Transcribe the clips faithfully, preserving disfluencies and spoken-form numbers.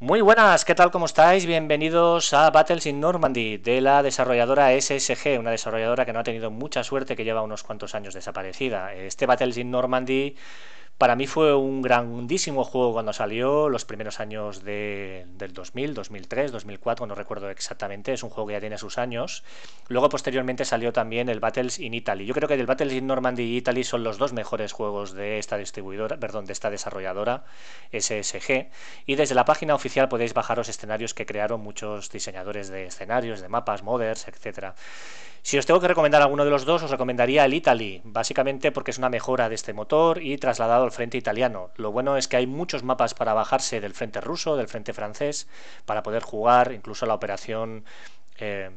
Muy buenas, ¿qué tal? ¿Cómo estáis? Bienvenidos a Battles in Normandy de la desarrolladora S S G, una desarrolladora que no ha tenido mucha suerte, que lleva unos cuantos años desaparecida. Este Battles in Normandy para mí fue un grandísimo juego cuando salió, los primeros años de, del dos mil, dos mil tres, dos mil cuatro, no recuerdo exactamente, es un juego que ya tiene sus años. Luego posteriormente salió también el Battles in Italy. Yo creo que el Battles in Normandy y Italy son los dos mejores juegos de esta distribuidora, perdón, de esta desarrolladora S S G, y desde la página oficial Oficial, podéis bajaros escenarios que crearon muchos diseñadores de escenarios, de mapas, modders, etcétera. Si os tengo que recomendar alguno de los dos, os recomendaría el Italy, básicamente porque es una mejora de este motor y trasladado al frente italiano. Lo bueno es que hay muchos mapas para bajarse del frente ruso, del frente francés, para poder jugar incluso la operación eh,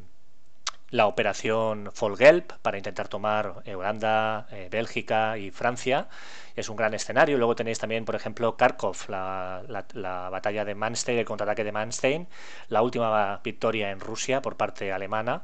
la operación Fall Gelb, para intentar tomar eh, Holanda, eh, Bélgica y Francia. Es un gran escenario. Luego tenéis también, por ejemplo, Kharkov, la, la, la batalla de Manstein, el contraataque de Manstein, la última victoria en Rusia por parte alemana,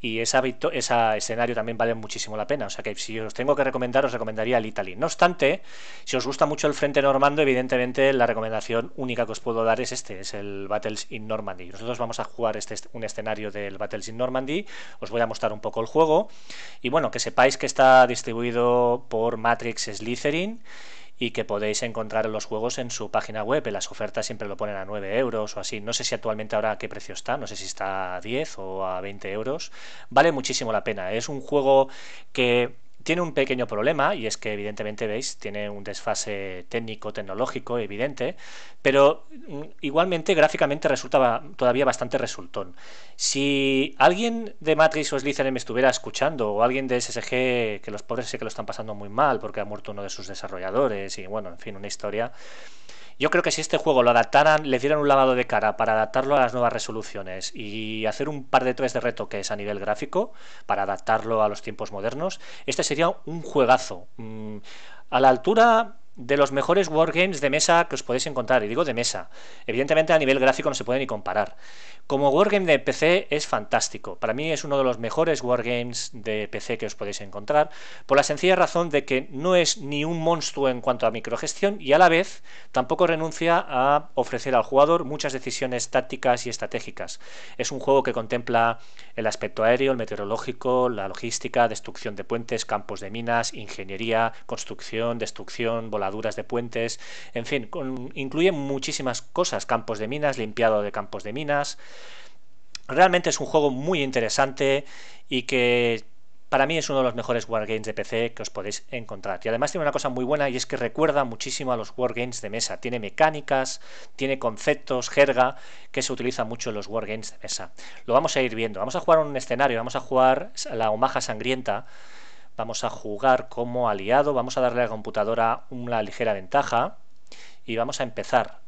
y esa esa escenario también vale muchísimo la pena. O sea que si os tengo que recomendar, os recomendaría el Italy. No obstante, si os gusta mucho el frente normando, evidentemente la recomendación única que os puedo dar es este, es el Battles in Normandy. Nosotros vamos a jugar este, un escenario del Battles in Normandy, os voy a mostrar un poco el juego, y bueno, que sepáis que está distribuido por Matrix Slitherine, y que podéis encontrar los juegos en su página web. En las ofertas siempre lo ponen a nueve euros o así. No sé si actualmente ahora a qué precio está, no sé si está a diez o a veinte euros. Vale muchísimo la pena. Es un juego que tiene un pequeño problema, y es que evidentemente veis, tiene un desfase técnico, tecnológico evidente, pero igualmente gráficamente resulta todavía bastante resultón. Si alguien de Matrix o Slitherine me estuviera escuchando, o alguien de S S G, que los pobres sé que lo están pasando muy mal porque ha muerto uno de sus desarrolladores y bueno, en fin, una historia. Yo creo que si este juego lo adaptaran, le dieran un lavado de cara para adaptarlo a las nuevas resoluciones y hacer un par de tres de retoques a nivel gráfico para adaptarlo a los tiempos modernos, este sería un juegazo. Mm, a la altura de los mejores wargames de mesa que os podéis encontrar, y digo de mesa. Evidentemente a nivel gráfico no se puede ni comparar. Como wargame de P C es fantástico. Para mí es uno de los mejores wargames de P C que os podéis encontrar, por la sencilla razón de que no es ni un monstruo en cuanto a microgestión, y a la vez tampoco renuncia a ofrecer al jugador muchas decisiones tácticas y estratégicas. Es un juego que contempla el aspecto aéreo, el meteorológico, la logística, destrucción de puentes, campos de minas, ingeniería, construcción, destrucción, voladuras de puentes, en fin, con, incluye muchísimas cosas, campos de minas, limpiado de campos de minas. Realmente es un juego muy interesante y que para mí es uno de los mejores wargames de P C que os podéis encontrar. Y además tiene una cosa muy buena, y es que recuerda muchísimo a los wargames de mesa. Tiene mecánicas, tiene conceptos, jerga, que se utiliza mucho en los wargames de mesa. Lo vamos a ir viendo. Vamos a jugar un escenario, vamos a jugar la Omaha sangrienta. Vamos a jugar como aliado, vamos a darle a la computadora una ligera ventaja y vamos a empezar.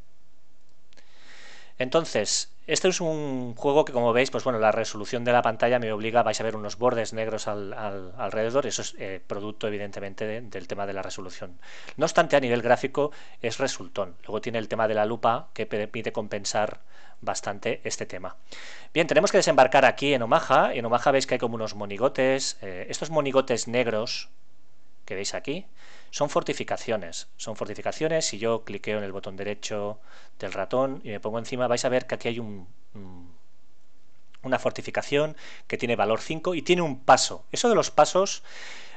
Entonces, este es un juego que, como veis, pues bueno, la resolución de la pantalla me obliga, vais a ver unos bordes negros al, al, alrededor, y eso es eh, producto evidentemente de, del tema de la resolución. No obstante, a nivel gráfico es resultón. Luego tiene el tema de la lupa, que permite compensar bastante este tema. Bien, tenemos que desembarcar aquí en Omaha. En Omaha veis que hay como unos monigotes. Eh, estos monigotes negros que veis aquí son fortificaciones, son fortificaciones. Si yo cliqueo en el botón derecho del ratón y me pongo encima, vais a ver que aquí hay un, una fortificación que tiene valor cinco y tiene un paso. Eso de los pasos,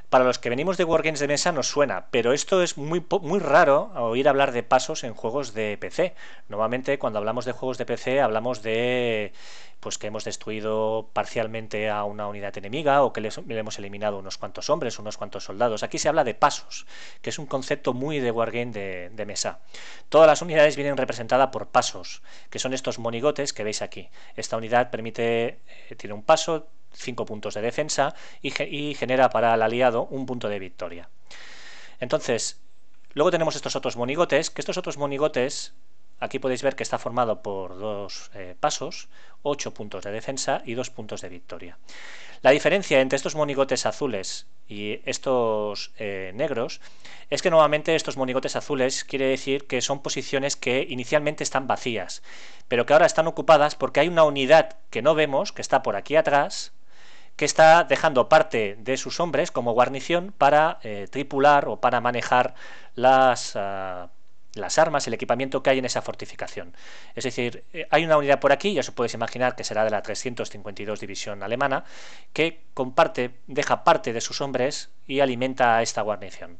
para los que venimos de wargames de mesa nos suena, pero esto es muy, muy raro oír hablar de pasos en juegos de P C. Normalmente cuando hablamos de juegos de P C hablamos de pues que hemos destruido parcialmente a una unidad enemiga, o que le hemos eliminado unos cuantos hombres, unos cuantos soldados. Aquí se habla de pasos, que es un concepto muy de wargame de, de mesa. Todas las unidades vienen representadas por pasos, que son estos monigotes que veis aquí. Esta unidad permite, eh, tiene un paso, cinco puntos de defensa, y, y genera para el aliado un punto de victoria. Entonces, luego tenemos estos otros monigotes, que estos otros monigotes, aquí podéis ver que está formado por dos eh, pasos, ocho puntos de defensa y dos puntos de victoria. La diferencia entre estos monigotes azules y estos eh, negros es que normalmente estos monigotes azules quiere decir que son posiciones que inicialmente están vacías, pero que ahora están ocupadas porque hay una unidad que no vemos, que está por aquí atrás, que está dejando parte de sus hombres como guarnición para eh, tripular o para manejar las, uh, las armas, el equipamiento que hay en esa fortificación. Es decir, hay una unidad por aquí, ya os podéis imaginar que será de la trescientos cincuenta y dos División Alemana, que comparte, deja parte de sus hombres y alimenta a esta guarnición.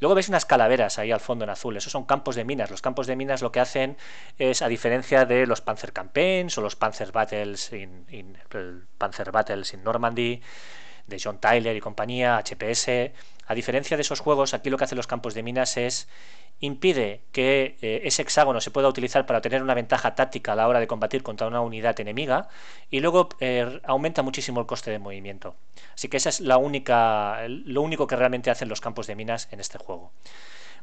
Luego veis unas calaveras ahí al fondo en azul, esos son campos de minas. Los campos de minas lo que hacen es, a diferencia de los Panzer Campaigns o los Panzer Battles in, in, el Panzer Battles in Normandy, de John Tyler y compañía, H P S, a diferencia de esos juegos, aquí lo que hacen los campos de minas es impide que eh, ese hexágono se pueda utilizar para tener una ventaja táctica a la hora de combatir contra una unidad enemiga, y luego eh, aumenta muchísimo el coste de movimiento. Así que esa es la única, lo único que realmente hacen los campos de minas en este juego.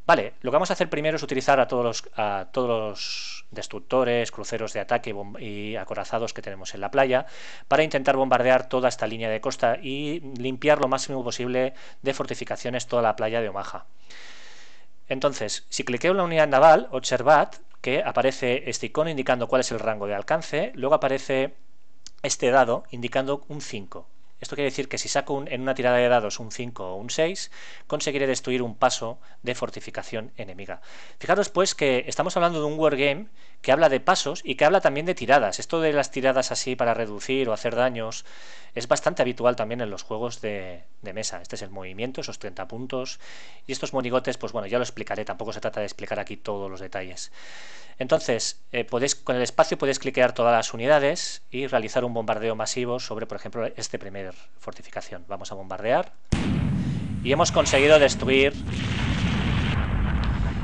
Vale, lo que vamos a hacer primero es utilizar a todos los, a todos los destructores, cruceros de ataque y acorazados que tenemos en la playa para intentar bombardear toda esta línea de costa y limpiar lo máximo posible de fortificaciones toda la playa de Omaha. Entonces, si cliqueo en la unidad naval, observad que aparece este icono indicando cuál es el rango de alcance, luego aparece este dado indicando un cinco. Esto quiere decir que si saco un, en una tirada de dados un cinco o un seis, conseguiré destruir un paso de fortificación enemiga. Fijaros pues que estamos hablando de un wargame que habla de pasos y que habla también de tiradas. Esto de las tiradas así para reducir o hacer daños es bastante habitual también en los juegos de, de mesa. Este es el movimiento, esos treinta puntos. Y estos monigotes, pues bueno, ya lo explicaré. Tampoco se trata de explicar aquí todos los detalles. Entonces, eh, podéis, con el espacio podéis cliquear todas las unidades y realizar un bombardeo masivo sobre, por ejemplo, este primer fortificación. Vamos a bombardear y hemos conseguido destruir.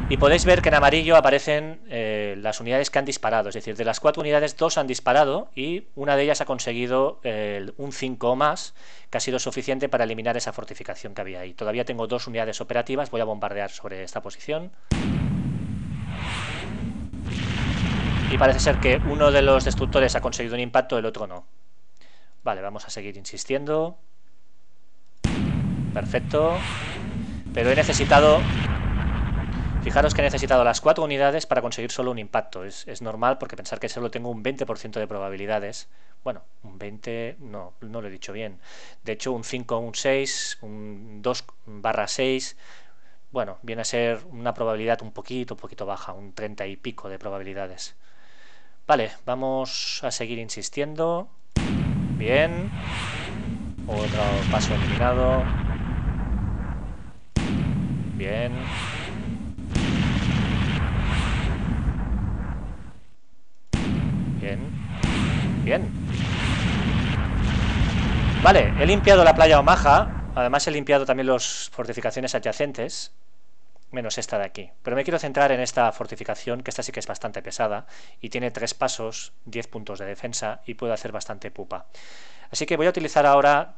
Y podéis ver que en amarillo aparecen eh, las unidades que han disparado. Es decir, de las cuatro unidades, dos han disparado y una de ellas ha conseguido eh, un cinco o más, que ha sido suficiente para eliminar esa fortificación que había ahí. Todavía tengo dos unidades operativas, voy a bombardear sobre esta posición. Y parece ser que uno de los destructores ha conseguido un impacto, el otro no. Vale, vamos a seguir insistiendo. Perfecto. Pero he necesitado... Fijaros que he necesitado las cuatro unidades para conseguir solo un impacto. Es, es normal porque pensar que solo tengo un veinte por ciento de probabilidades. Bueno, un veinte... No, no lo he dicho bien. De hecho, un cinco, un seis, un dos barra seis... Bueno, viene a ser una probabilidad un poquito, un poquito baja, un treinta y pico de probabilidades. Vale, vamos a seguir insistiendo. Bien. Otro paso eliminado. Bien. Bien. Bien. Vale, he limpiado la playa Omaha. Además he limpiado también las fortificaciones adyacentes. Menos esta de aquí. Pero me quiero centrar en esta fortificación, que esta sí que es bastante pesada y tiene tres pasos, diez puntos de defensa y puedo hacer bastante pupa. Así que voy a utilizar ahora...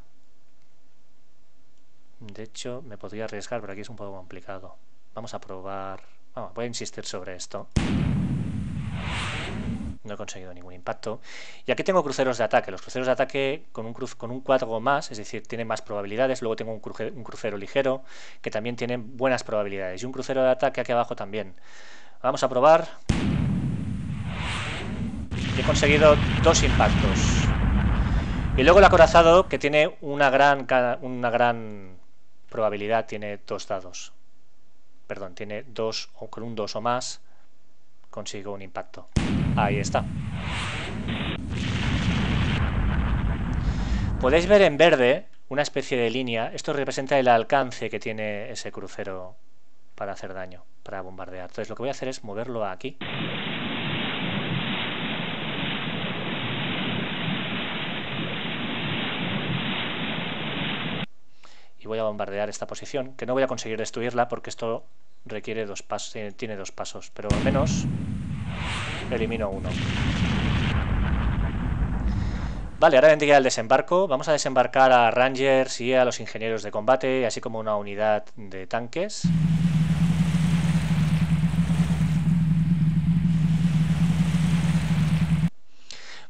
De hecho, me podría arriesgar, pero aquí es un poco complicado. Vamos a probar... Vamos, voy a insistir sobre esto. No he conseguido ningún impacto. Y aquí tengo cruceros de ataque. Los cruceros de ataque con un, cruz, con un cuatro o más, es decir, tienen más probabilidades. Luego tengo un, cruce, un crucero ligero, que también tienen buenas probabilidades. Y un crucero de ataque aquí abajo también. Vamos a probar. He conseguido dos impactos. Y luego el acorazado, que tiene una gran, una gran probabilidad, tiene dos dados. Perdón, tiene dos, con un dos o más, consigo un impacto. Ahí está. Podéis ver en verde una especie de línea. Esto representa el alcance que tiene ese crucero para hacer daño, para bombardear. Entonces lo que voy a hacer es moverlo aquí. Y voy a bombardear esta posición, que no voy a conseguir destruirla porque esto requiere dos pasos, tiene dos pasos, pero al menos... Elimino uno. Vale, ahora vendría el desembarco. Vamos a desembarcar a Rangers y a los ingenieros de combate, así como una unidad de tanques.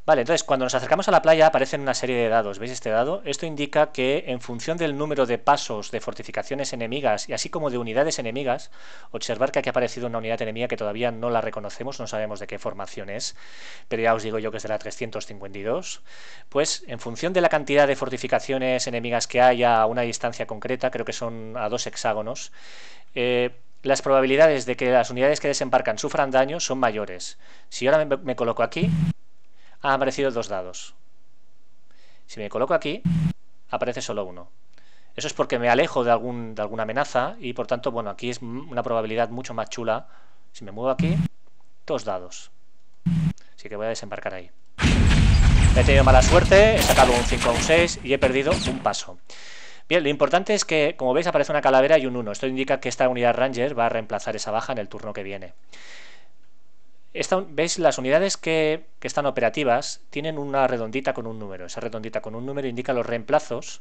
Vale, entonces cuando nos acercamos a la playa aparecen una serie de dados. ¿Veis este dado? Esto indica que en función del número de pasos de fortificaciones enemigas y así como de unidades enemigas, observar que aquí ha aparecido una unidad enemiga que todavía no la reconocemos, no sabemos de qué formación es, pero ya os digo yo que es de la trescientos cincuenta y dos, pues en función de la cantidad de fortificaciones enemigas que haya a una distancia concreta, creo que son a dos hexágonos, eh, las probabilidades de que las unidades que desembarcan sufran daño son mayores. Si ahora me, me coloco aquí, han aparecido dos dados. Si me coloco aquí, aparece solo uno. Eso es porque me alejo de, algún, de alguna amenaza y por tanto, bueno, aquí es una probabilidad mucho más chula. Si me muevo aquí, dos dados. Así que voy a desembarcar ahí. He tenido mala suerte, he sacado un cinco a un seis y he perdido un paso. Bien, lo importante es que, como veis, aparece una calavera y un uno. Esto indica que esta unidad Ranger va a reemplazar esa baja en el turno que viene. Esta, ¿Veis? Las unidades que, que están operativas tienen una redondita con un número. Esa redondita con un número indica los reemplazos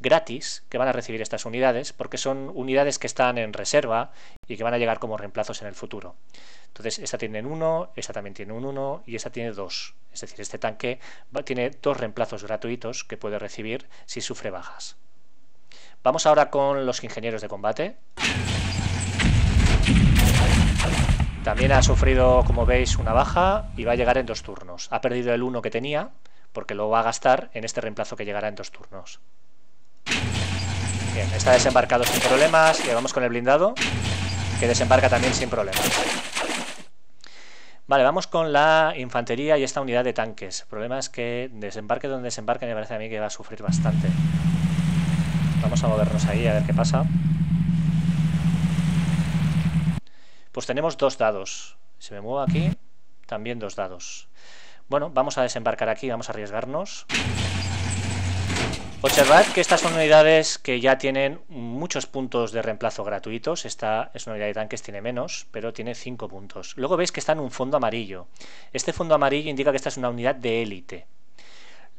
gratis que van a recibir estas unidades, porque son unidades que están en reserva y que van a llegar como reemplazos en el futuro. Entonces, esta tiene un uno, esta también tiene un uno y esta tiene dos. Es decir, este tanque va, tiene dos reemplazos gratuitos que puede recibir si sufre bajas. Vamos ahora con los ingenieros de combate. También ha sufrido, como veis, una baja y va a llegar en dos turnos. Ha perdido el uno que tenía porque lo va a gastar en este reemplazo que llegará en dos turnos. Bien, está desembarcado sin problemas. Y vamos con el blindado, que desembarca también sin problemas. Vale, vamos con la infantería y esta unidad de tanques. El problema es que desembarque donde desembarque me parece a mí que va a sufrir bastante. Vamos a movernos ahí a ver qué pasa. Pues tenemos dos dados. Si me muevo aquí, también dos dados. Bueno, vamos a desembarcar aquí, vamos a arriesgarnos. Observad que estas son unidades que ya tienen muchos puntos de reemplazo gratuitos. Esta es una unidad de tanques, tiene menos, pero tiene cinco puntos. Luego veis que está en un fondo amarillo. Este fondo amarillo indica que esta es una unidad de élite.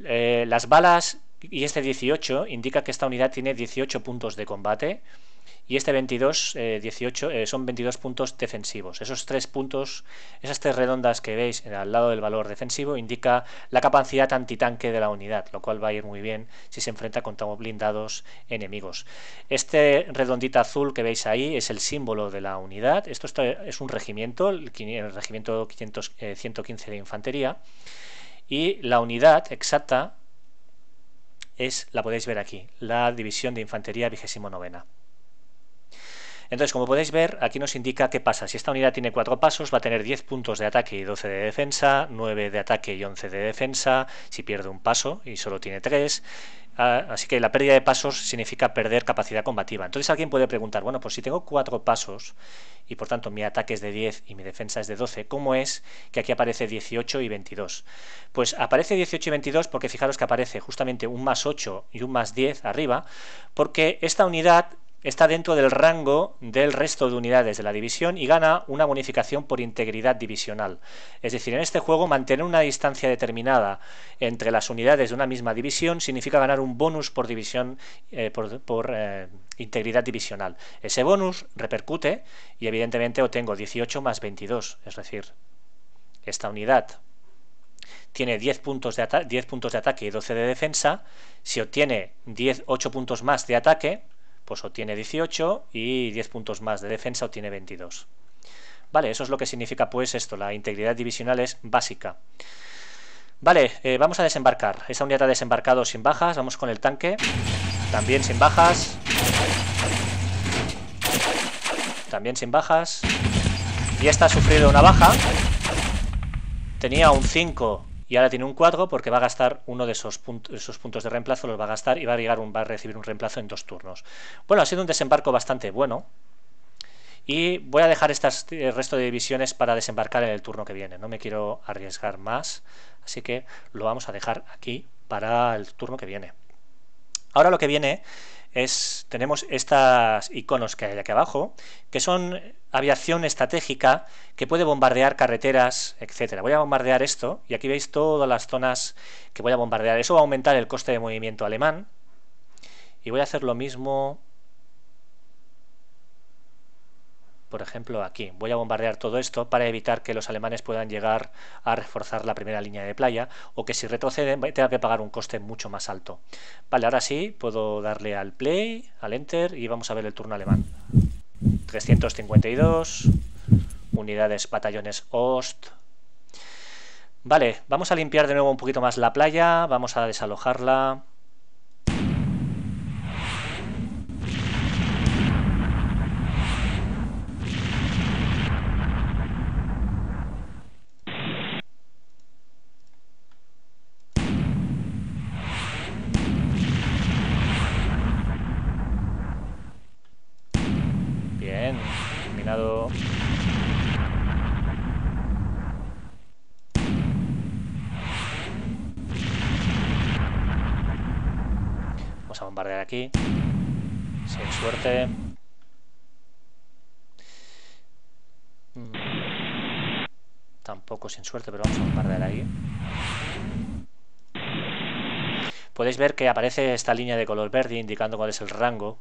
Eh, las balas... Y este dieciocho indica que esta unidad tiene dieciocho puntos de combate y este veintidós, eh, dieciocho, eh, son veintidós puntos defensivos. Esos tres puntos, esas tres redondas que veis al lado del valor defensivo, indica la capacidad antitanque de la unidad, lo cual va a ir muy bien si se enfrenta contra blindados enemigos. Este redondita azul que veis ahí es el símbolo de la unidad. Esto está, es un regimiento, el, el regimiento ciento quince de infantería, y la unidad exacta es, la podéis ver aquí, la división de infantería vigésimo novena. Entonces, como podéis ver, aquí nos indica qué pasa. Si esta unidad tiene cuatro pasos, va a tener diez puntos de ataque y doce de defensa, nueve de ataque y once de defensa, si pierde un paso y solo tiene tres. Así que la pérdida de pasos significa perder capacidad combativa. Entonces alguien puede preguntar, bueno, pues si tengo cuatro pasos y por tanto mi ataque es de diez y mi defensa es de doce, ¿cómo es que aquí aparece dieciocho y veintidós? Pues aparece dieciocho y veintidós porque fijaros que aparece justamente un más ocho y un más diez arriba, porque esta unidad está dentro del rango del resto de unidades de la división y gana una bonificación por integridad divisional. Es decir, en este juego mantener una distancia determinada entre las unidades de una misma división significa ganar un bonus por división, eh, por, por eh, integridad divisional. Ese bonus repercute y evidentemente obtengo dieciocho más veintidós, es decir, esta unidad tiene diez puntos, de diez puntos de ataque y doce de defensa. Si obtiene diez, ocho puntos más de ataque, pues obtiene dieciocho y diez puntos más de defensa, obtiene veintidós. Vale, eso es lo que significa pues esto, la integridad divisional es básica. Vale, eh, vamos a desembarcar. Esta unidad ha desembarcado sin bajas, vamos con el tanque, también sin bajas, también sin bajas, y esta ha sufrido una baja, tenía un cinco y ahora tiene un cuatro porque va a gastar uno de esos, punt esos puntos de reemplazo, los va a gastar y va a, llegar un, va a recibir un reemplazo en dos turnos. Bueno, ha sido un desembarco bastante bueno y voy a dejar estas, el resto de divisiones para desembarcar en el turno que viene. No me quiero arriesgar más, así que lo vamos a dejar aquí para el turno que viene. Ahora lo que viene es, tenemos estas iconos que hay aquí abajo, que son aviación estratégica que puede bombardear carreteras, etcétera. Voy a bombardear esto y aquí veis todas las zonas que voy a bombardear. Eso va a aumentar el coste de movimiento alemán y voy a hacer lo mismo, por ejemplo, aquí. Voy a bombardear todo esto para evitar que los alemanes puedan llegar a reforzar la primera línea de playa o que si retroceden tenga que pagar un coste mucho más alto. Vale, ahora sí puedo darle al play, al enter y vamos a ver el turno alemán. trescientos cincuenta y dos, unidades batallones Ost. Vale, vamos a limpiar de nuevo un poquito más la playa, vamos a desalojarla. bombardear aquí. Sin suerte. Tampoco sin suerte, pero vamos a bombardear ahí. Podéis ver que aparece esta línea de color verde indicando cuál es el rango.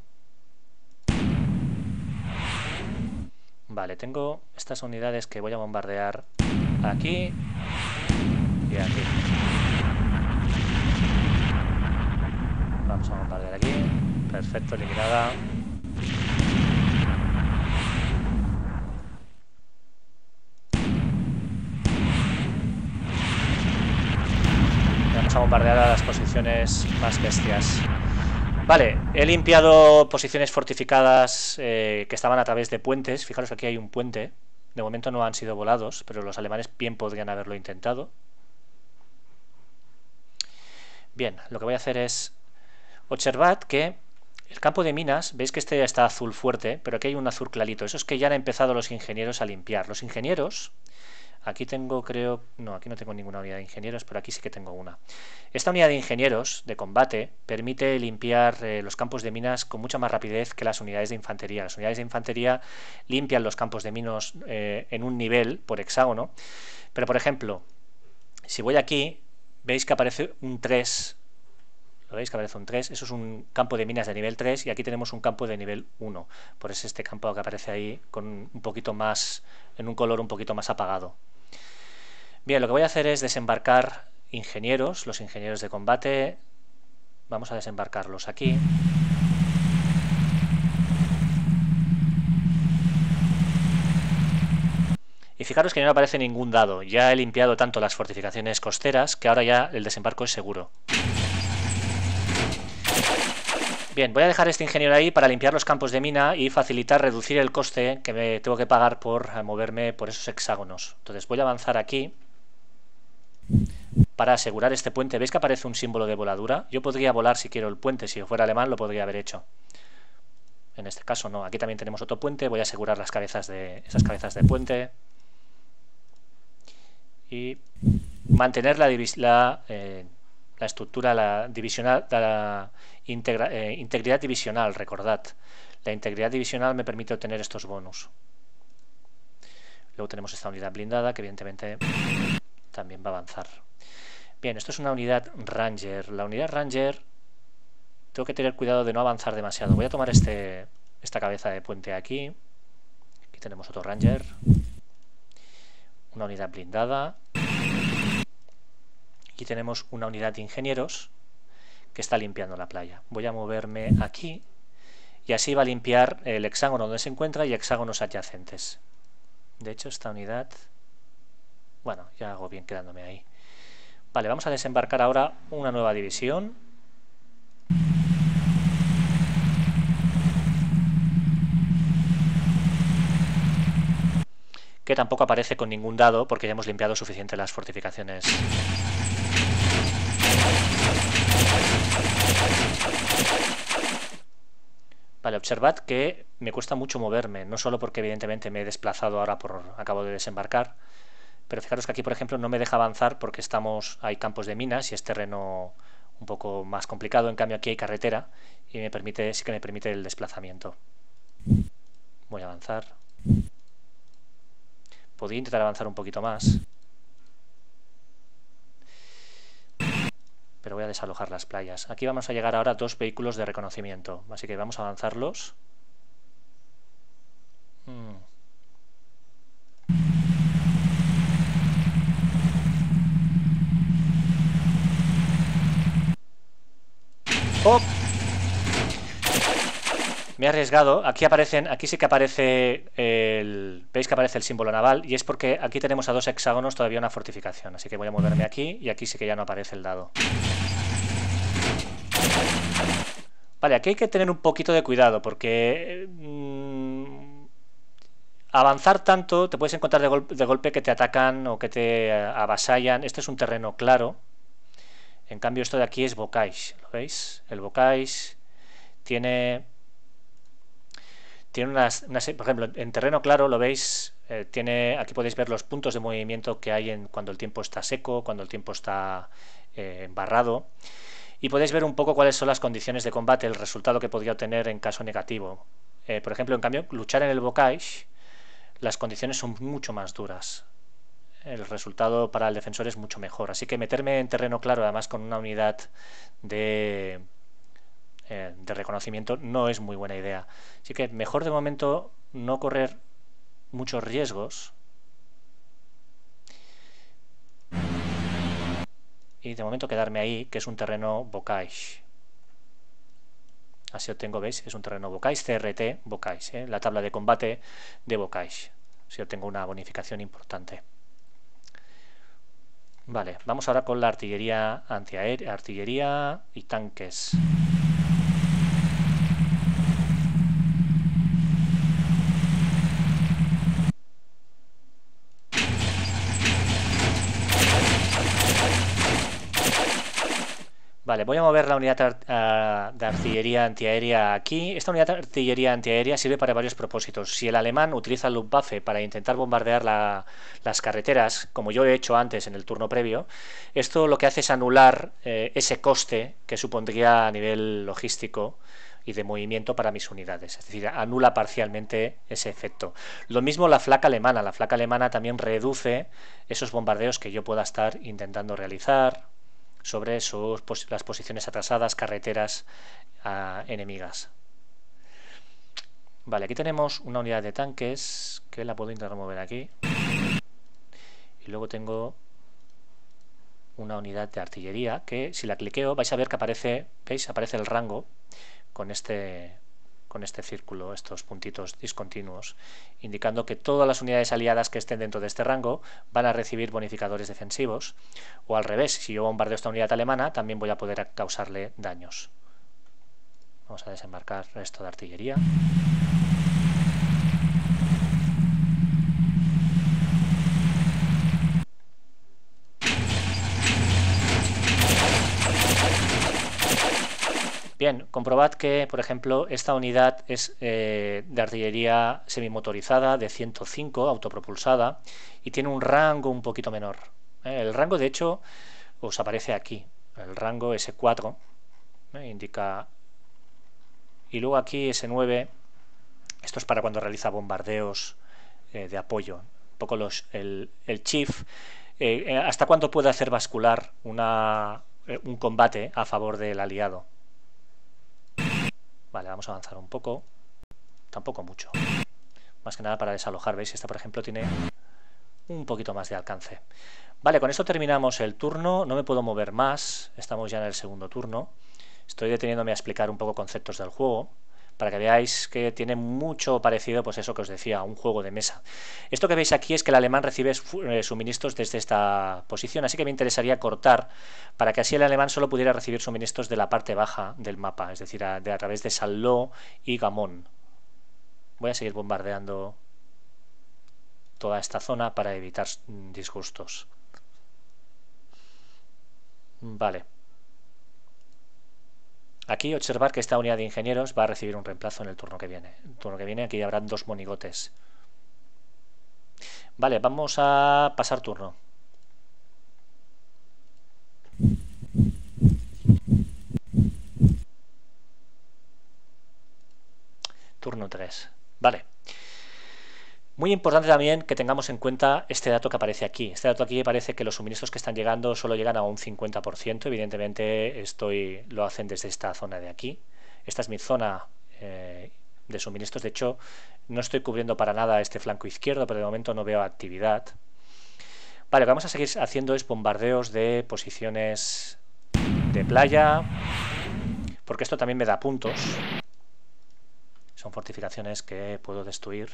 Vale, tengo estas unidades que voy a bombardear aquí y aquí. Vamos a bombardear aquí. Perfecto, eliminada. Vamos a bombardear a las posiciones más bestias. Vale, he limpiado posiciones fortificadas eh, que estaban a través de puentes. Fijaros que aquí hay un puente. De momento no han sido volados, pero los alemanes bien podrían haberlo intentado. Bien, lo que voy a hacer es... observad que el campo de minas, veis que este ya está azul fuerte, pero aquí hay un azul clarito. Eso es que ya han empezado los ingenieros a limpiar. Los ingenieros... Aquí tengo, creo... No, aquí no tengo ninguna unidad de ingenieros, pero aquí sí que tengo una. Esta unidad de ingenieros de combate permite limpiar eh, los campos de minas con mucha más rapidez que las unidades de infantería. Las unidades de infantería limpian los campos de minas eh, en un nivel por hexágono. Pero, por ejemplo, si voy aquí, veis que aparece un tres. ¿Lo veis que aparece un tres? Eso es un campo de minas de nivel tres y aquí tenemos un campo de nivel uno. Por eso este campo que aparece ahí con un poquito más, en un color un poquito más apagado. Bien, lo que voy a hacer es desembarcar ingenieros, los ingenieros de combate. Vamos a desembarcarlos aquí. Y fijaros que no aparece ningún dado. Ya he limpiado tanto las fortificaciones costeras que ahora ya el desembarco es seguro. Bien, voy a dejar este ingeniero ahí para limpiar los campos de mina y facilitar, reducir el coste que me tengo que pagar por moverme por esos hexágonos. Entonces voy a avanzar aquí para asegurar este puente. ¿Veis que aparece un símbolo de voladura? Yo podría volar si quiero el puente, si fuera alemán lo podría haber hecho. En este caso no, aquí también tenemos otro puente, voy a asegurar las cabezas de esas cabezas de puente. Y mantener la la, eh, la estructura la divisional, la integra, eh, integridad divisional, recordad. La integridad divisional me permite obtener estos bonus. Luego tenemos esta unidad blindada que evidentemente también va a avanzar. Bien, esto es una unidad Ranger. La unidad Ranger tengo que tener cuidado de no avanzar demasiado. Voy a tomar este, esta cabeza de puente aquí. Aquí tenemos otro Ranger. Una unidad blindada. Aquí tenemos una unidad de ingenieros que está limpiando la playa. Voy a moverme aquí y así va a limpiar el hexágono donde se encuentra y hexágonos adyacentes. De hecho, esta unidad... Bueno, ya hago bien quedándome ahí. Vale, vamos a desembarcar ahora una nueva división. Que tampoco aparece con ningún dado porque ya hemos limpiado suficiente las fortificaciones. Vale, observad que me cuesta mucho moverme, no solo porque evidentemente me he desplazado ahora por acabo de desembarcar, pero fijaros que aquí por ejemplo no me deja avanzar porque estamos hay campos de minas y es terreno un poco más complicado, en cambio aquí hay carretera y me permite sí que me permite el desplazamiento. Voy a avanzar. Podría intentar avanzar un poquito más. Pero voy a desalojar las playas. Aquí vamos a llegar ahora a dos vehículos de reconocimiento. Así que vamos a avanzarlos. Hmm. ¡Oh! Me he arriesgado. Aquí aparecen, aquí sí que aparece el... Veis que aparece el símbolo naval. Y es porque aquí tenemos a dos hexágonos todavía una fortificación. Así que voy a moverme aquí y aquí sí que ya no aparece el dado. Vale, aquí hay que tener un poquito de cuidado porque mmm, avanzar tanto te puedes encontrar de, gol de golpe que te atacan o que te avasallan. Este es un terreno claro. En cambio esto de aquí es Bocage, ¿lo veis? El Bocage tiene, tiene unas, unas... Por ejemplo, en terreno claro lo veis. Eh, tiene, aquí podéis ver los puntos de movimiento que hay en cuando el tiempo está seco, cuando el tiempo está eh, embarrado. y podéis ver un poco cuáles son las condiciones de combate, el resultado que podría obtener en caso negativo. Eh, por ejemplo, en cambio, luchar en el Bocage, las condiciones son mucho más duras. El resultado para el defensor es mucho mejor. Así que meterme en terreno claro, además con una unidad de, eh, de reconocimiento, no es muy buena idea. Así que mejor de momento no correr muchos riesgos. Y de momento quedarme ahí, que es un terreno Bocage. Así obtengo, ¿veis? Es un terreno Bocage, C R T, Bocage, ¿eh? La tabla de combate de Bocage. Así obtengo una bonificación importante. Vale, vamos ahora con la artillería antiaérea, artillería y tanques. Vale, voy a mover la unidad de artillería antiaérea aquí. Esta unidad de artillería antiaérea sirve para varios propósitos. Si el alemán utiliza el Luftwaffe para intentar bombardear la, las carreteras, como yo he hecho antes en el turno previo, esto lo que hace es anular eh, ese coste que supondría a nivel logístico y de movimiento para mis unidades. Es decir, anula parcialmente ese efecto. Lo mismo la flaca alemana. La flaca alemana también reduce esos bombardeos que yo pueda estar intentando realizar sobre sus, las posiciones atrasadas, carreteras uh, enemigas. Vale, aquí tenemos una unidad de tanques que la puedo intentar mover aquí. Y luego tengo una unidad de artillería que, si la cliqueo, vais a ver que aparece, ¿veis? Aparece el rango con este, con este círculo, estos puntitos discontinuos, indicando que todas las unidades aliadas que estén dentro de este rango van a recibir bonificadores defensivos, o al revés, si yo bombardeo esta unidad alemana también voy a poder causarle daños. Vamos a desembarcar esto de artillería. Bien, comprobad que, por ejemplo, esta unidad es eh, de artillería semimotorizada de ciento cinco, autopropulsada, y tiene un rango un poquito menor. ¿Eh? El rango, de hecho, os aparece aquí, el rango S cuatro, ¿eh? Indica. Y luego aquí S nueve, esto es para cuando realiza bombardeos eh, de apoyo. Un poco los, el, el chief, eh, hasta cuándo puede hacer bascular una, eh, un combate a favor del aliado. Vale, vamos a avanzar un poco, tampoco mucho, más que nada para desalojar. ¿Veis? Esta, por ejemplo, tiene un poquito más de alcance. Vale, con esto terminamos el turno, no me puedo mover más, estamos ya en el segundo turno. Estoy deteniéndome a explicar un poco conceptos del juego, para que veáis que tiene mucho parecido, pues eso que os decía, un juego de mesa. Esto que veis aquí es que el alemán recibe suministros desde esta posición, así que me interesaría cortar para que así el alemán solo pudiera recibir suministros de la parte baja del mapa, es decir, a, de, a través de Saló y Gamón. Voy a seguir bombardeando toda esta zona para evitar disgustos. Vale. Aquí observar que esta unidad de ingenieros va a recibir un reemplazo en el turno que viene. El turno que viene aquí habrá dos monigotes. Vale, vamos a pasar turno. Turno tres. Vale. Muy importante también que tengamos en cuenta este dato que aparece aquí. Este dato aquí parece que los suministros que están llegando solo llegan a un cincuenta por ciento. Evidentemente estoy, lo hacen desde esta zona de aquí. Esta es mi zona eh, de suministros. De hecho, no estoy cubriendo para nada este flanco izquierdo, pero de momento no veo actividad. Vale, lo que vamos a seguir haciendo es bombardeos de posiciones de playa, porque esto también me da puntos. Son fortificaciones que puedo destruir.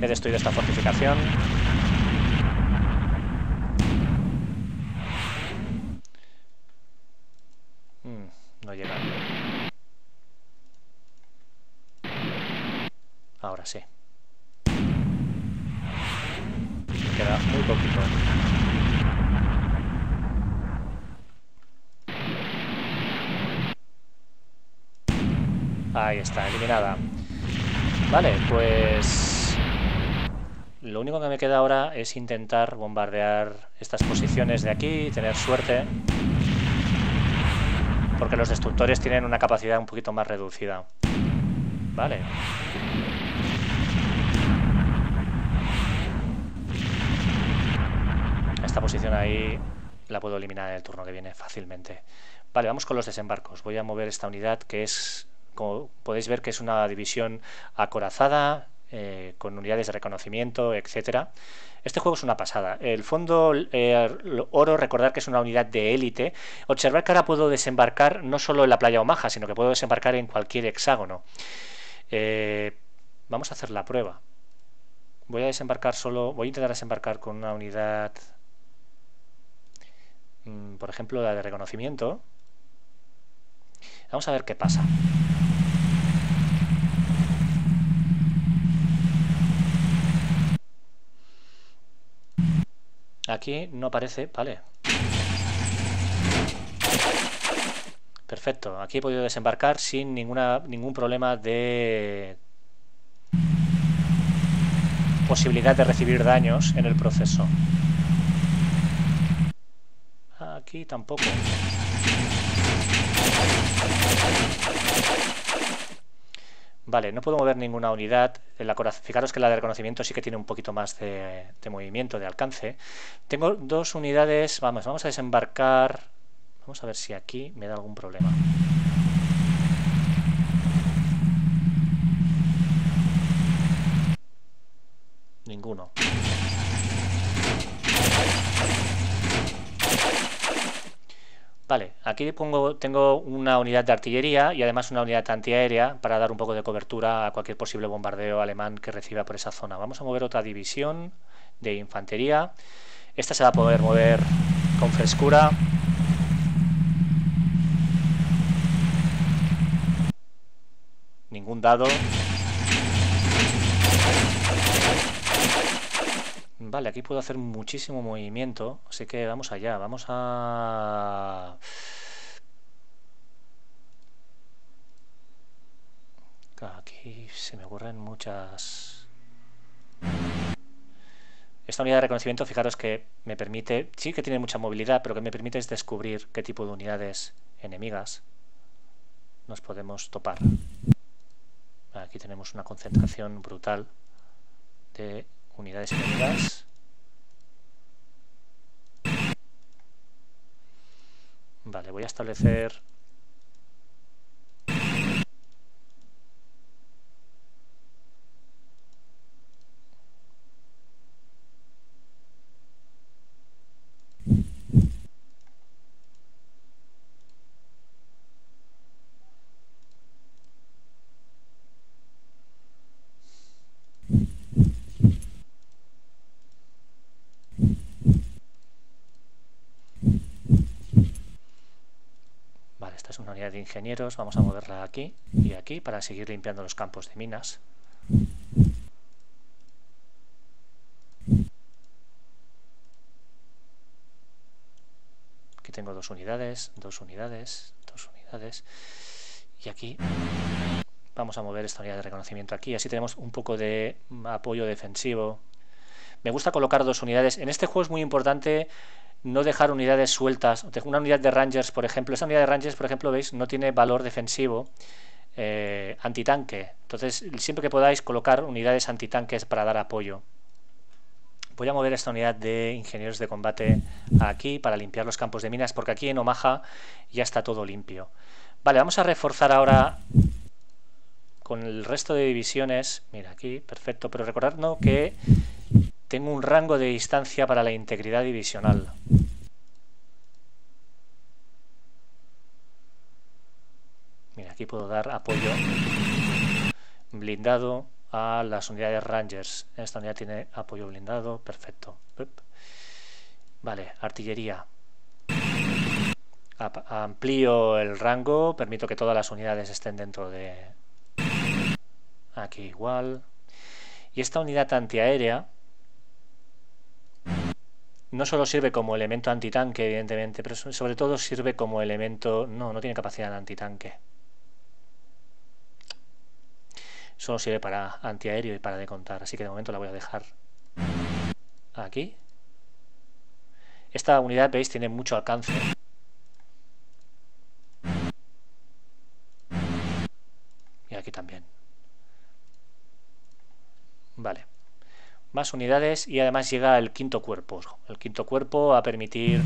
He destruido esta fortificación. Mm, no llega. Ahora sí. poquitas, muy poquitas. Ahí está, eliminada. Vale, pues lo único que me queda ahora es intentar bombardear estas posiciones de aquí y tener suerte, porque los destructores tienen una capacidad un poquito más reducida. Vale. Esta posición ahí la puedo eliminar en el turno que viene fácilmente. Vale, vamos con los desembarcos. Voy a mover esta unidad que es, como podéis ver, que es una división acorazada, eh, con unidades de reconocimiento, etcétera. Este juego es una pasada. El fondo eh, oro, recordar que es una unidad de élite. Observar que ahora puedo desembarcar no solo en la playa Omaha, sino que puedo desembarcar en cualquier hexágono. Eh, vamos a hacer la prueba. Voy a desembarcar solo. Voy a intentar desembarcar con una unidad, mm, por ejemplo, la de reconocimiento. Vamos a ver qué pasa. Aquí no aparece, vale. Perfecto, aquí he podido desembarcar sin ninguna, ningún problema de posibilidad de recibir daños en el proceso. Aquí tampoco. Vale, no puedo mover ninguna unidad. Fijaros que la de reconocimiento sí que tiene un poquito más de, de movimiento, de alcance. Tengo dos unidades. Vamos, vamos a desembarcar. Vamos a ver si aquí me da algún problema. Ninguno. Vale, aquí pongo, tengo una unidad de artillería y además una unidad antiaérea para dar un poco de cobertura a cualquier posible bombardeo alemán que reciba por esa zona. Vamos a mover otra división de infantería. Esta se va a poder mover con frescura. Ningún dado. Vale, aquí puedo hacer muchísimo movimiento, así que vamos allá, vamos a... Aquí se me ocurren muchas... Esta unidad de reconocimiento, fijaros que me permite, sí que tiene mucha movilidad, pero que me permite es descubrir qué tipo de unidades enemigas nos podemos topar. Aquí tenemos una concentración brutal de... unidades enemigas. Vale, voy a establecer... de ingenieros, vamos a moverla aquí y aquí para seguir limpiando los campos de minas. Aquí tengo dos unidades, dos unidades, dos unidades y aquí vamos a mover esta unidad de reconocimiento aquí, así tenemos un poco de apoyo defensivo. Me gusta colocar dos unidades. En este juego es muy importante no dejar unidades sueltas. Una unidad de Rangers, por ejemplo, esta unidad de Rangers, por ejemplo, veis, no tiene valor defensivo eh, antitanque. Entonces, siempre que podáis, colocar unidades antitanques para dar apoyo. Voy a mover esta unidad de ingenieros de combate aquí para limpiar los campos de minas, porque aquí en Omaha ya está todo limpio. Vale, vamos a reforzar ahora con el resto de divisiones. Mira, aquí, perfecto, pero recordadnos que... tengo un rango de distancia para la integridad divisional. Mira, aquí puedo dar apoyo blindado a las unidades Rangers. Esta unidad tiene apoyo blindado, perfecto. Vale, artillería. Amplío el rango, permito que todas las unidades estén dentro de... Aquí igual. Y esta unidad antiaérea... no solo sirve como elemento antitanque, evidentemente, pero sobre todo sirve como elemento... No, no tiene capacidad de antitanque. Solo sirve para antiaéreo y para decontar, así que de momento la voy a dejar aquí. Esta unidad, veis, tiene mucho alcance. Y aquí también. Vale. Más unidades y además llega el quinto cuerpo. El quinto cuerpo va a permitir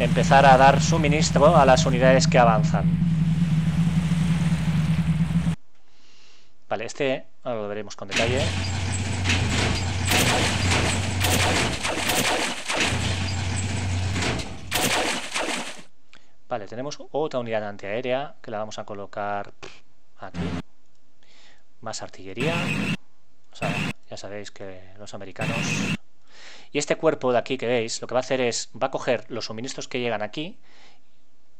empezar a dar suministro a las unidades que avanzan. Vale, este ahora lo veremos con detalle. Vale, tenemos otra unidad antiaérea que la vamos a colocar aquí. Más artillería. O sea, ya sabéis que los americanos... Y este cuerpo de aquí que veis, lo que va a hacer es... Va a coger los suministros que llegan aquí,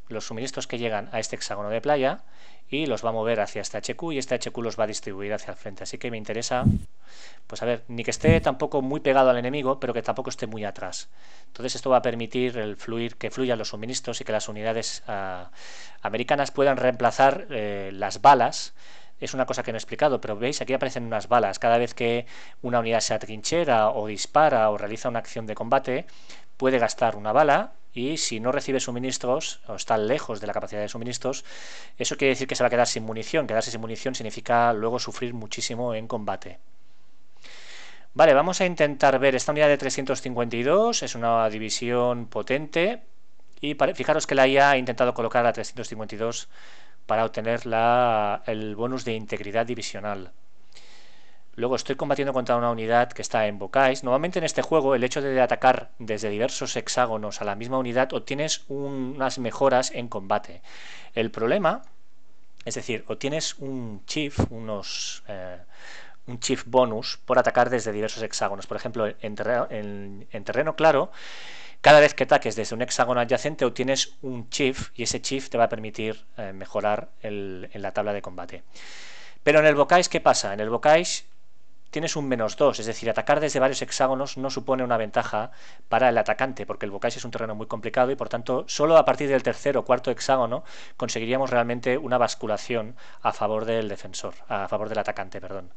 los suministros que llegan a este hexágono de playa, y los va a mover hacia este H Q, y este H Q los va a distribuir hacia el frente. Así que me interesa... Pues a ver, ni que esté tampoco muy pegado al enemigo, pero que tampoco esté muy atrás. Entonces esto va a permitir el fluir, que fluyan los suministros y que las unidades uh, americanas puedan reemplazar eh, las balas. Es una cosa que no he explicado, pero veis, aquí aparecen unas balas. Cada vez que una unidad se atrinchera o dispara o realiza una acción de combate, puede gastar una bala, y si no recibe suministros o está lejos de la capacidad de suministros, eso quiere decir que se va a quedar sin munición. Quedarse sin munición significa luego sufrir muchísimo en combate. Vale, vamos a intentar ver esta unidad de trescientos cincuenta y dos, es una división potente, y para, fijaros que la I A ha intentado colocar a trescientos cincuenta y dos para obtener la, el bonus de integridad divisional. Luego estoy combatiendo contra una unidad que está en Bocage. Normalmente en este juego el hecho de atacar desde diversos hexágonos a la misma unidad obtienes un, unas mejoras en combate. El problema, es decir, obtienes un chief, unos, eh, un chief bonus por atacar desde diversos hexágonos. Por ejemplo, en terreno, en, en terreno claro, cada vez que ataques desde un hexágono adyacente obtienes un chief, y ese chief te va a permitir eh, mejorar el, en la tabla de combate. Pero en el Bocage, ¿qué pasa? En el Bocage tienes un menos dos, es decir, atacar desde varios hexágonos no supone una ventaja para el atacante, porque el Bocage es un terreno muy complicado y por tanto solo a partir del tercer o cuarto hexágono conseguiríamos realmente una basculación a favor del defensor, a favor del atacante, perdón.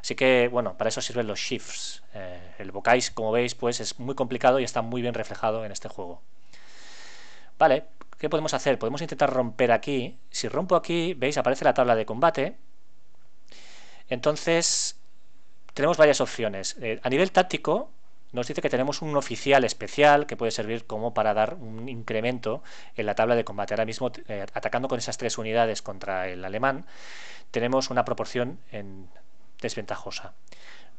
Así que, bueno, para eso sirven los shifts. Eh, el Bocage, como veis, pues es muy complicado y está muy bien reflejado en este juego. Vale, ¿qué podemos hacer? Podemos intentar romper aquí. Si rompo aquí, veis, aparece la tabla de combate. Entonces, tenemos varias opciones. Eh, a nivel táctico, nos dice que tenemos un oficial especial que puede servir como para dar un incremento en la tabla de combate. Ahora mismo, eh, atacando con esas tres unidades contra el alemán, tenemos una proporción en... desventajosa.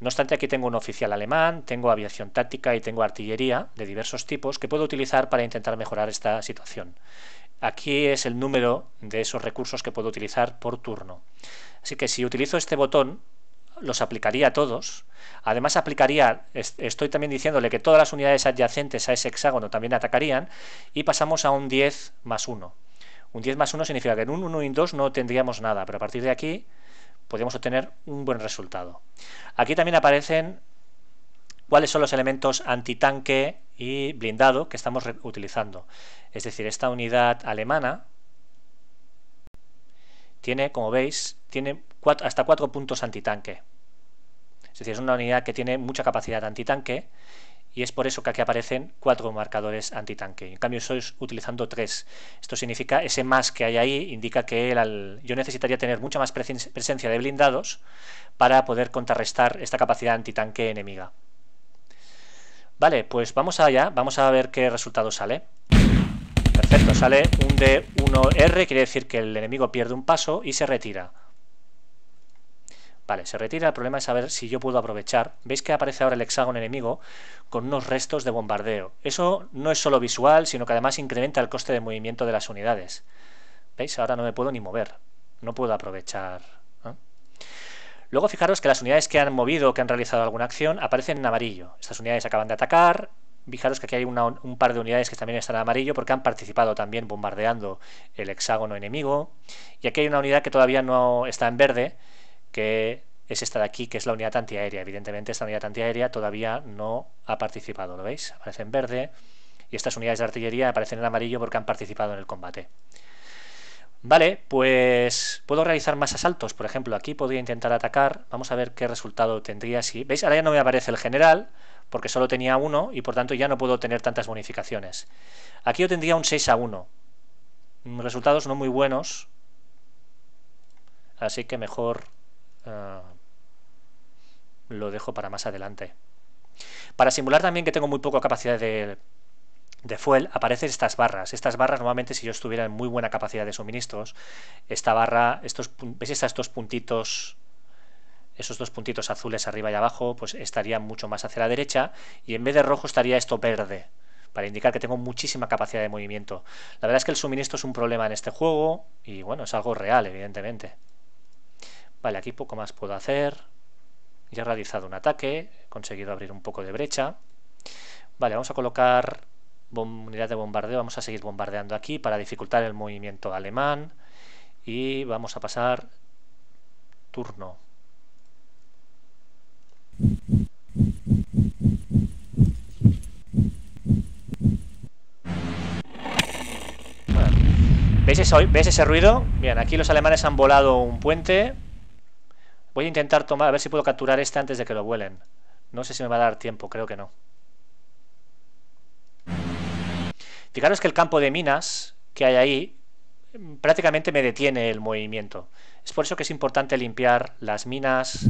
No obstante, aquí tengo un oficial alemán, tengo aviación táctica y tengo artillería de diversos tipos que puedo utilizar para intentar mejorar esta situación. Aquí es el número de esos recursos que puedo utilizar por turno. Así que si utilizo este botón, los aplicaría a todos. Además aplicaría, estoy también diciéndole que todas las unidades adyacentes a ese hexágono también atacarían, y pasamos a un diez más uno. Un diez más uno significa que en un uno y un dos no tendríamos nada, pero a partir de aquí podríamos obtener un buen resultado. Aquí también aparecen cuáles son los elementos antitanque y blindado que estamos utilizando. Es decir, esta unidad alemana tiene, como veis, tiene cuatro, hasta cuatro puntos antitanque. Es decir, es una unidad que tiene mucha capacidad antitanque, y es por eso que aquí aparecen cuatro marcadores antitanque. En cambio, estoy utilizando tres. Esto significa, ese más que hay ahí indica que el, yo necesitaría tener mucha más presencia de blindados para poder contrarrestar esta capacidad antitanque enemiga. Vale, pues vamos allá, vamos a ver qué resultado sale. Perfecto, sale un D uno R, quiere decir que el enemigo pierde un paso y se retira. Vale, se retira. El problema es saber si yo puedo aprovechar. Veis que aparece ahora el hexágono enemigo con unos restos de bombardeo. Eso no es solo visual, sino que además incrementa el coste de movimiento de las unidades. ¿Veis? Ahora no me puedo ni mover. No puedo aprovechar. ¿Eh? Luego fijaros que las unidades que han movido, que han realizado alguna acción, aparecen en amarillo. Estas unidades acaban de atacar. Fijaros que aquí hay una, un par de unidades que también están en amarillo porque han participado también bombardeando el hexágono enemigo. Y aquí hay una unidad que todavía no está en verde, que es esta de aquí, que es la unidad antiaérea. Evidentemente esta unidad antiaérea todavía no ha participado, ¿lo veis? Aparece en verde y estas unidades de artillería aparecen en amarillo porque han participado en el combate. Vale, pues puedo realizar más asaltos. Por ejemplo, aquí podría intentar atacar. Vamos a ver qué resultado tendría si... ¿Veis? Ahora ya no me aparece el general, porque solo tenía uno y por tanto ya no puedo tener tantas bonificaciones. Aquí yo tendría un seis a uno. Resultados no muy buenos. Así que mejor uh, lo dejo para más adelante. Para simular también que tengo muy poca capacidad de... de fuel, aparecen estas barras. Estas barras, normalmente, si yo estuviera en muy buena capacidad de suministros, esta barra, estos, ¿ves estos dos puntitos? Esos dos puntitos azules arriba y abajo, pues estaría mucho más hacia la derecha, y en vez de rojo estaría esto verde, para indicar que tengo muchísima capacidad de movimiento. La verdad es que el suministro es un problema en este juego, y bueno, es algo real, evidentemente. Vale, aquí poco más puedo hacer. Ya he realizado un ataque, he conseguido abrir un poco de brecha. Vale, vamos a colocar... unidad de bombardeo, vamos a seguir bombardeando aquí para dificultar el movimiento alemán y vamos a pasar turno. Bueno, ¿veis eso? ¿Veis ese ruido? Bien, aquí los alemanes han volado un puente. Voy a intentar tomar, a ver si puedo capturar este antes de que lo vuelen. No sé si me va a dar tiempo, creo que no. Fijaros que el campo de minas que hay ahí prácticamente me detiene el movimiento. Es por eso que es importante limpiar las minas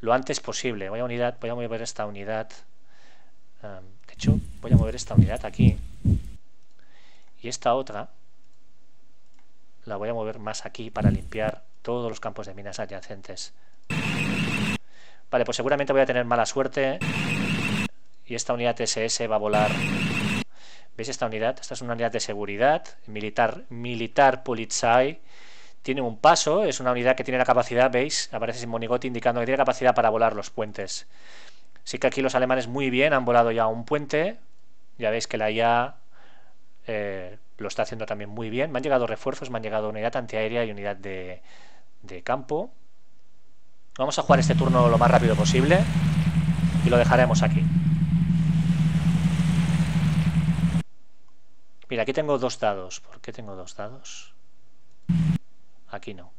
lo antes posible. Voy a, unidad, voy a mover esta unidad. Um, de hecho, voy a mover esta unidad aquí. Y esta otra la voy a mover más aquí para limpiar todos los campos de minas adyacentes. Vale, pues seguramente voy a tener mala suerte. Y esta unidad ese ese va a volar... ¿Veis esta unidad? Esta es una unidad de seguridad, militar, Militar Polizei. Tiene un paso, es una unidad que tiene la capacidad, ¿veis? Aparece sin monigote indicando que tiene capacidad para volar los puentes. Sí que aquí los alemanes muy bien han volado ya un puente. Ya veis que la I A eh, lo está haciendo también muy bien. Me han llegado refuerzos, me han llegado unidad antiaérea y unidad de, de campo. Vamos a jugar este turno lo más rápido posible y lo dejaremos aquí. Mira, aquí tengo dos dados. ¿Por qué tengo dos dados? Aquí no.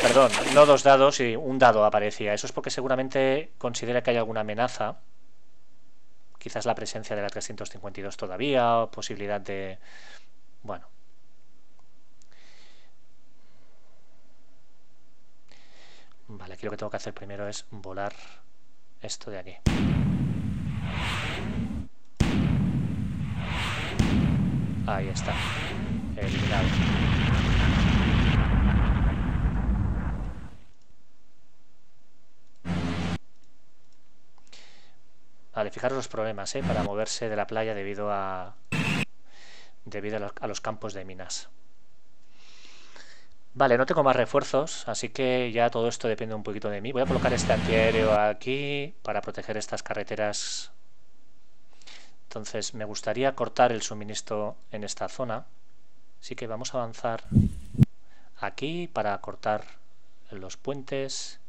Perdón, no dos dados y un dado aparecía. Eso es porque seguramente considera que hay alguna amenaza. Quizás la presencia de la trescientos cincuenta y dos todavía, o posibilidad de... Bueno. Vale, aquí lo que tengo que hacer primero es volar esto de aquí. Ahí está, eliminado. Vale, fijaros los problemas, ¿eh? Para moverse de la playa debido a debido a los, a los campos de minas. Vale, no tengo más refuerzos, así que ya todo esto depende un poquito de mí. Voy a colocar este antiaéreo aquí para proteger estas carreteras. Entonces me gustaría cortar el suministro en esta zona, así que vamos a avanzar aquí para cortar los puentes.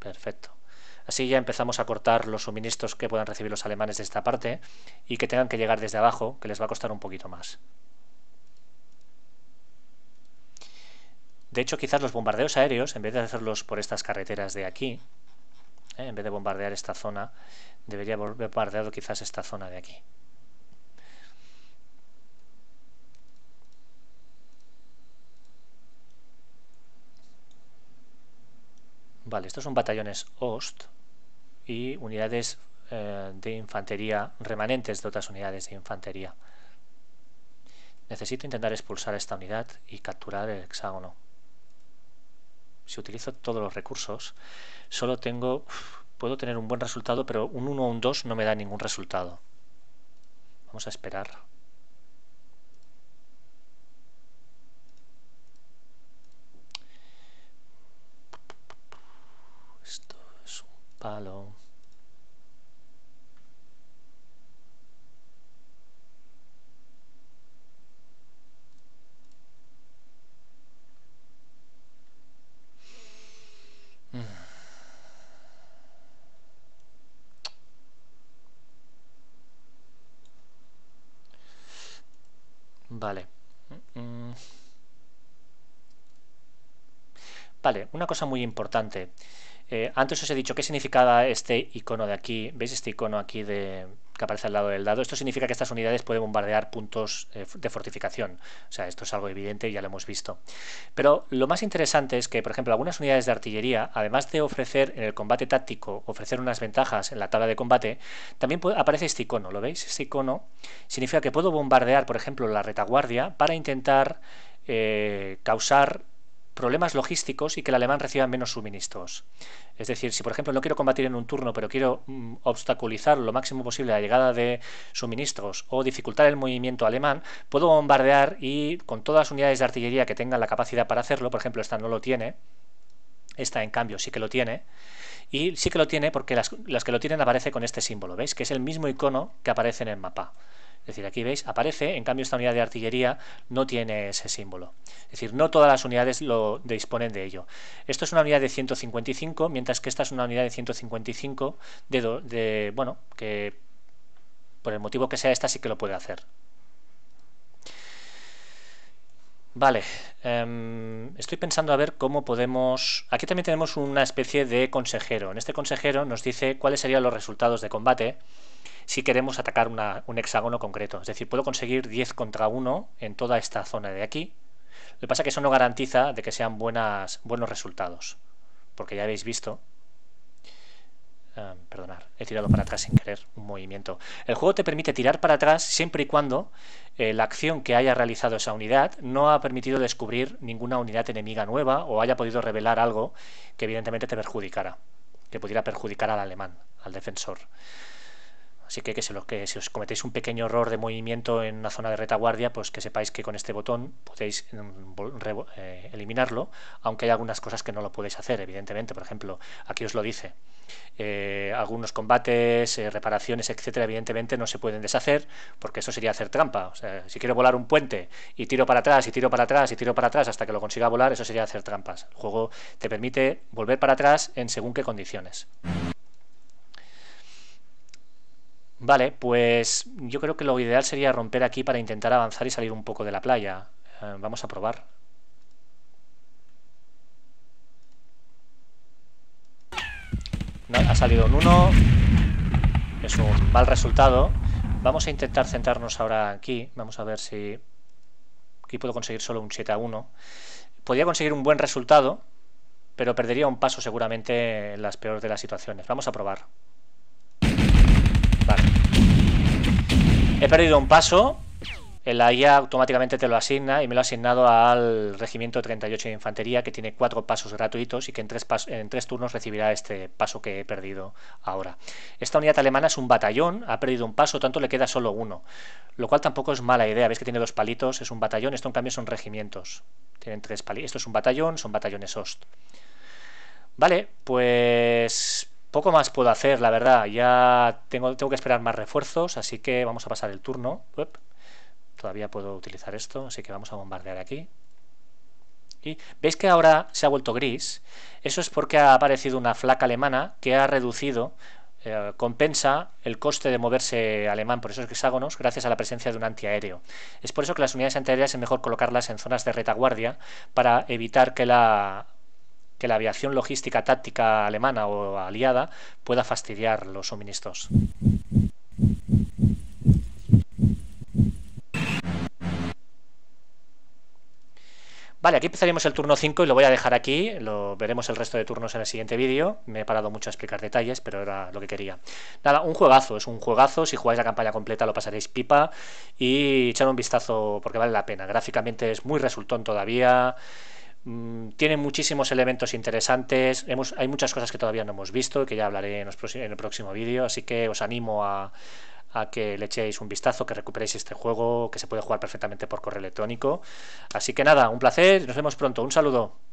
Perfecto. Así ya empezamos a cortar los suministros que puedan recibir los alemanes de esta parte y que tengan que llegar desde abajo, que les va a costar un poquito más. De hecho, quizás los bombardeos aéreos, en vez de hacerlos por estas carreteras de aquí, ¿Eh? en vez de bombardear esta zona, debería haber bombardeado quizás esta zona de aquí. Vale, estos son batallones Ost y unidades eh, de infantería remanentes de otras unidades de infantería. Necesito intentar expulsar esta unidad y capturar el hexágono. Si utilizo todos los recursos, solo tengo... puedo tener un buen resultado, pero un uno o un dos no me da ningún resultado. Vamos a esperar. Esto es un palo. Vale. Vale, una cosa muy importante. Eh, antes os he dicho qué significaba este icono de aquí. ¿Veis este icono aquí de, que aparece al lado del dado? Esto significa que estas unidades pueden bombardear puntos eh, de fortificación. O sea, esto es algo evidente, ya lo hemos visto. Pero lo más interesante es que, por ejemplo, algunas unidades de artillería, además de ofrecer en el combate táctico, ofrecer unas ventajas en la tabla de combate, también puede, aparece este icono, ¿lo veis? Este icono significa que puedo bombardear, por ejemplo, la retaguardia para intentar eh, causar problemas logísticos y que el alemán reciba menos suministros. Es decir, si por ejemplo no quiero combatir en un turno, pero quiero mm, obstaculizar lo máximo posible la llegada de suministros o dificultar el movimiento alemán, puedo bombardear y con todas las unidades de artillería que tengan la capacidad para hacerlo, por ejemplo esta no lo tiene, esta en cambio sí que lo tiene, y sí que lo tiene porque las, las que lo tienen aparece con este símbolo, ¿veis? Que es el mismo icono que aparece en el mapa. Es decir, aquí veis, aparece, en cambio esta unidad de artillería no tiene ese símbolo. Es decir, no todas las unidades lo disponen de ello. Esto es una unidad de ciento cincuenta y cinco, mientras que esta es una unidad de ciento cincuenta y cinco, de, do, de bueno, que por el motivo que sea esta sí que lo puede hacer. Vale, eh, estoy pensando a ver cómo podemos... Aquí también tenemos una especie de consejero. En este consejero nos dice cuáles serían los resultados de combate si queremos atacar una, un hexágono concreto. Es decir, puedo conseguir diez contra uno en toda esta zona de aquí. Lo que pasa es que eso no garantiza de que sean buenas, buenos resultados, porque ya habéis visto... Um, perdonad, he tirado para atrás sin querer un movimiento. El juego te permite tirar para atrás siempre y cuando eh, la acción que haya realizado esa unidad no ha permitido descubrir ninguna unidad enemiga nueva o haya podido revelar algo que evidentemente te perjudicara, que pudiera perjudicar al alemán, al defensor. Así que, que, se lo, que si os cometéis un pequeño error de movimiento en una zona de retaguardia, pues que sepáis que con este botón podéis eh, eliminarlo, aunque hay algunas cosas que no lo podéis hacer, evidentemente. Por ejemplo, aquí os lo dice, eh, algunos combates, eh, reparaciones, etcétera, evidentemente no se pueden deshacer, porque eso sería hacer trampa. O sea, si quiero volar un puente y tiro para atrás, y tiro para atrás, y tiro para atrás hasta que lo consiga volar, eso sería hacer trampas. El juego te permite volver para atrás en según qué condiciones. Vale, pues yo creo que lo ideal sería romper aquí para intentar avanzar y salir un poco de la playa. Eh, vamos a probar. No, ha salido un uno. Es un mal resultado. Vamos a intentar centrarnos ahora aquí. Vamos a ver si... Aquí puedo conseguir solo un siete a uno. Podría conseguir un buen resultado, pero perdería un paso seguramente en las peores de las situaciones. Vamos a probar. Vale. He perdido un paso, la I A automáticamente te lo asigna y me lo ha asignado al Regimiento treinta y ocho de infantería, que tiene cuatro pasos gratuitos y que en tres, en tres turnos recibirá este paso que he perdido ahora. Esta unidad alemana es un batallón, ha perdido un paso, tanto le queda solo uno, lo cual tampoco es mala idea. Veis que tiene dos palitos, es un batallón, esto en cambio son regimientos, tienen tres palitos, esto es un batallón, son batallones Ost. Vale, pues... poco más puedo hacer, la verdad. Ya tengo, tengo que esperar más refuerzos, así que vamos a pasar el turno. Uep. Todavía puedo utilizar esto, así que vamos a bombardear aquí. Y veis que ahora se ha vuelto gris. Eso es porque ha aparecido una flaca alemana que ha reducido, eh, compensa el coste de moverse alemán por esos hexágonos gracias a la presencia de un antiaéreo. Es por eso que las unidades antiaéreas es mejor colocarlas en zonas de retaguardia para evitar que la... que la aviación logística táctica alemana o aliada pueda fastidiar los suministros. Vale, aquí empezaremos el turno cinco y lo voy a dejar aquí. Lo veremos el resto de turnos en el siguiente vídeo. Me he parado mucho a explicar detalles, pero era lo que quería. Nada, un juegazo, es un juegazo. Si jugáis la campaña completa lo pasaréis pipa y echar un vistazo porque vale la pena. Gráficamente es muy resultón todavía. Tiene muchísimos elementos interesantes. Hemos, hay muchas cosas que todavía no hemos visto y que ya hablaré en, los en el próximo vídeo, así que os animo a, a que le echéis un vistazo, que recuperéis este juego, que se puede jugar perfectamente por correo electrónico. Así que nada, un placer, nos vemos pronto, un saludo.